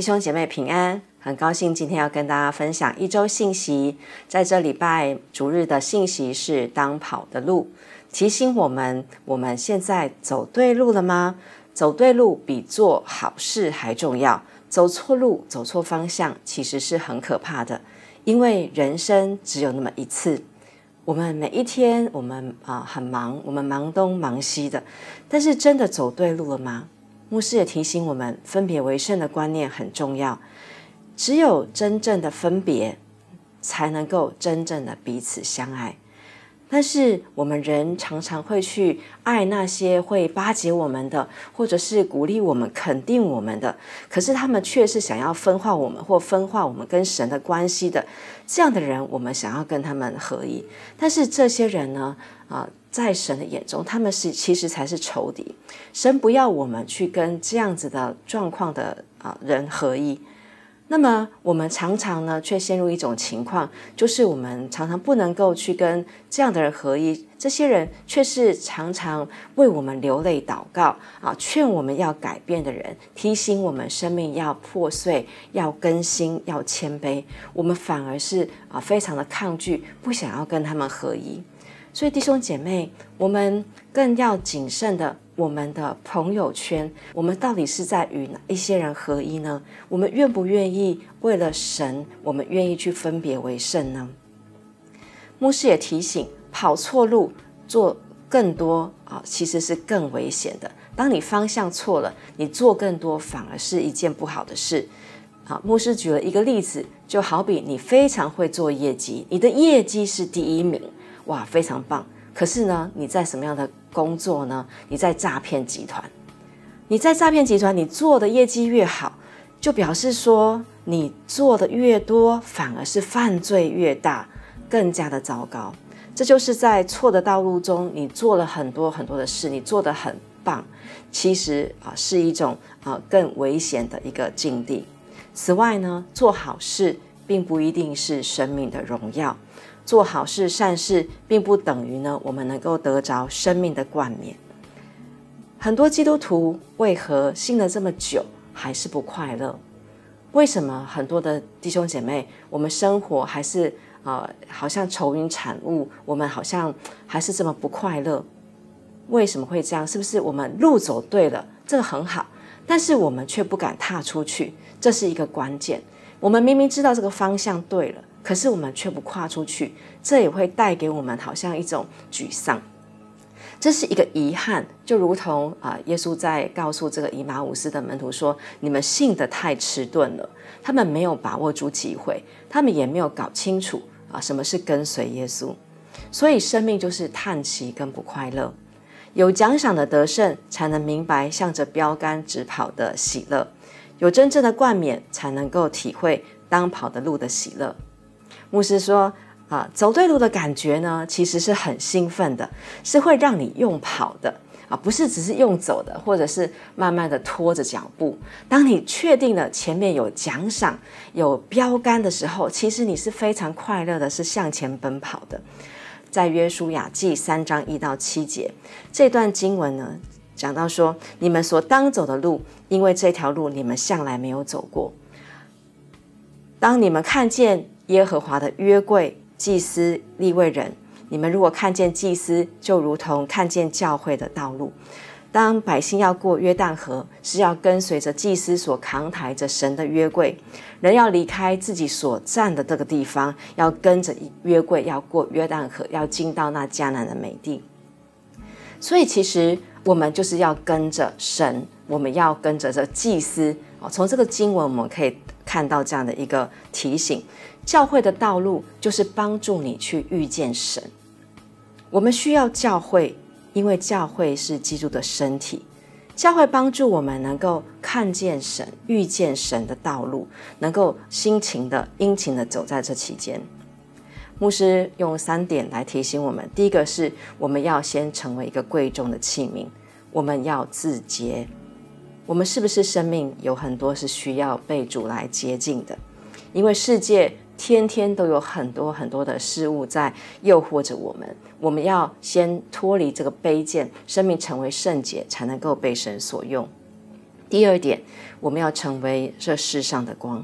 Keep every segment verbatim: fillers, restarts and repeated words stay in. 弟兄姐妹平安，很高兴今天要跟大家分享一周信息。在这礼拜主日的信息是当跑的路，提醒我们我们现在走对路了吗？走对路比做好事还重要，走错路走错方向其实是很可怕的，因为人生只有那么一次。我们每一天我们、呃、很忙，我们忙东忙西的，但是真的走对路了吗？牧师也提醒我们，分别为圣的观念很重要，只有真正的分别才能够真正的彼此相爱。但是我们人常常会去爱那些会巴结我们的，或者是鼓励我们肯定我们的，可是他们却是想要分化我们或分化我们跟神的关系的。这样的人我们想要跟他们合一，但是这些人呢、呃、在神的眼中他们是其实才是仇敌。神不要我们去跟这样子的状况的、呃、人合一。那么我们常常呢却陷入一种情况，就是我们常常不能够去跟这样的人合一，这些人却是常常为我们流泪祷告、啊、劝我们要改变的人，提醒我们生命要破碎，要更新，要谦卑，我们反而是、啊、非常的抗拒，不想要跟他们合一。所以弟兄姐妹，我们更要谨慎的我们的朋友圈，我们到底是在与哪一些人合一呢？我们愿不愿意为了神，我们愿意去分别为圣呢？牧师也提醒，跑错路做更多、哦、其实是更危险的。当你方向错了，你做更多反而是一件不好的事。啊、牧师举了一个例子，就好比你非常会做业绩，你的业绩是第一名，哇，非常棒。可是呢，你在什么样的工作呢？你在诈骗集团，你在诈骗集团，你做的业绩越好，就表示说你做的越多，反而是犯罪越大，更加的糟糕。这就是在错的道路中，你做了很多很多的事，你做得很棒，其实、呃、是一种、呃、更危险的一个境地。此外呢，做好事并不一定是生命的荣耀，做好事善事并不等于呢我们能够得着生命的冠冕。很多基督徒为何信了这么久还是不快乐？为什么很多的弟兄姐妹，我们生活还是、呃、好像愁云惨雾，我们好像还是这么不快乐？为什么会这样？是不是我们路走对了，这个很好，但是我们却不敢踏出去，这是一个关键。我们明明知道这个方向对了，可是我们却不跨出去，这也会带给我们好像一种沮丧，这是一个遗憾。就如同、呃、耶稣在告诉这个以马忤斯的门徒说，你们信得太迟钝了。他们没有把握住机会，他们也没有搞清楚、呃、什么是跟随耶稣。所以生命就是叹息跟不快乐。有奖赏的得胜，才能明白向着标杆直跑的喜乐，有真正的冠冕，才能够体会当跑的路的喜乐。牧师说、呃、走对路的感觉呢，其实是很兴奋的，是会让你用跑的、啊、不是只是用走的，或者是慢慢的拖着脚步。当你确定了前面有奖赏，有标杆的时候，其实你是非常快乐的，是向前奔跑的。在约书亚记三章一到七节这段经文呢，讲到说，你们所当走的路，因为这条路你们向来没有走过。当你们看见耶和华的约柜、祭司、利未人，你们如果看见祭司，就如同看见教会的道路。当百姓要过约旦河，是要跟随着祭司所扛抬着神的约柜，人要离开自己所站的这个地方，要跟着约柜，要过约旦河，要进到那迦南的美地。所以其实我们就是要跟着神，我们要跟着这祭司。从这个经文我们可以看到这样的一个提醒，教会的道路就是帮助你去遇见神。我们需要教会，因为教会是基督的身体，教会帮助我们能够看见神，遇见神的道路，能够辛勤的殷勤的走在这期间。牧师用三点来提醒我们。第一个是，我们要先成为一个贵重的器皿，我们要自洁。我们是不是生命有很多是需要被主来洁净的？因为世界天天都有很多很多的事物在诱惑着我们，我们要先脱离这个卑贱，生命成为圣洁，才能够被神所用。第二点，我们要成为这世上的光。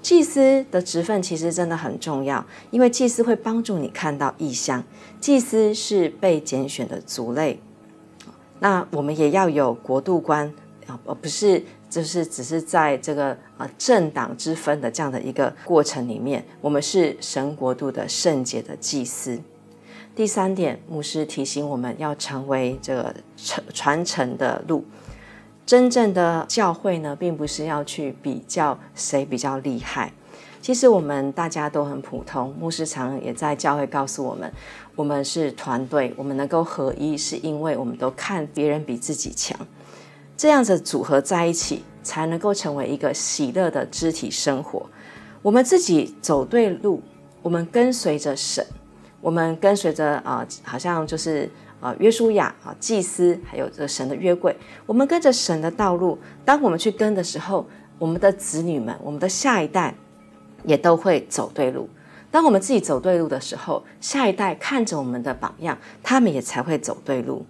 祭司的职分其实真的很重要，因为祭司会帮助你看到异象。祭司是被拣选的族类，那我们也要有国度观，而不是就是只是在这个呃政党之分的这样的一个过程里面，我们是神国度的圣洁的祭司。第三点，牧师提醒我们要成为这个传承的路。真正的教会呢，并不是要去比较谁比较厉害。其实我们大家都很普通，牧师常也在教会告诉我们，我们是团队，我们能够合一，是因为我们都看别人比自己强。这样子组合在一起，才能够成为一个喜乐的肢体生活。我们自己走对路，我们跟随着神，我们跟随着啊、呃，好像就是呃约书亚啊、呃、祭司，还有这个神的约柜，我们跟着神的道路。当我们去跟的时候，我们的子女们，我们的下一代也都会走对路。当我们自己走对路的时候，下一代看着我们的榜样，他们也才会走对路。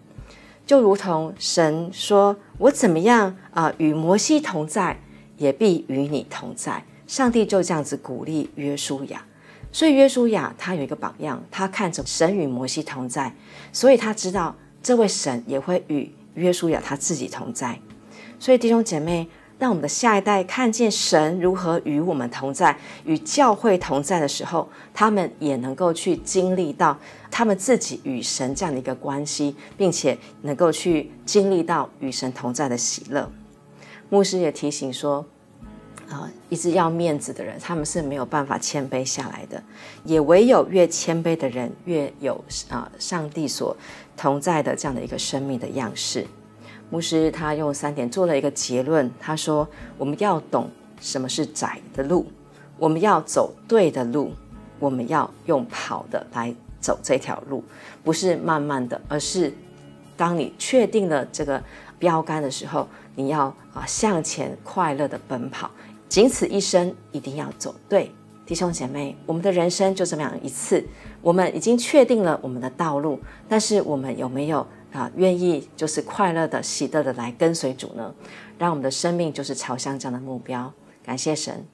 就如同神说，我怎么样啊、呃、与摩西同在，也必与你同在。上帝就这样子鼓励约书亚，所以约书亚他有一个榜样，他看着神与摩西同在，所以他知道这位神也会与约书亚他自己同在。所以弟兄姐妹，当我们的下一代看见神如何与我们同在，与教会同在的时候，他们也能够去经历到他们自己与神这样的一个关系，并且能够去经历到与神同在的喜乐。牧师也提醒说、呃、一直要面子的人，他们是没有办法谦卑下来的，也唯有越谦卑的人，越有、呃、上帝所同在的这样的一个生命的样式。牧师他用三点做了一个结论，他说我们要懂什么是窄的路，我们要走对的路，我们要用跑的来走这条路，不是慢慢的，而是当你确定了这个标杆的时候，你要、啊、向前快乐的奔跑，仅此一生一定要走对。弟兄姐妹，我们的人生就这么样一次，我们已经确定了我们的道路，但是我们有没有啊，愿意就是快乐的、喜乐的来跟随主呢？让我们的生命就是朝向这样的目标。感谢神。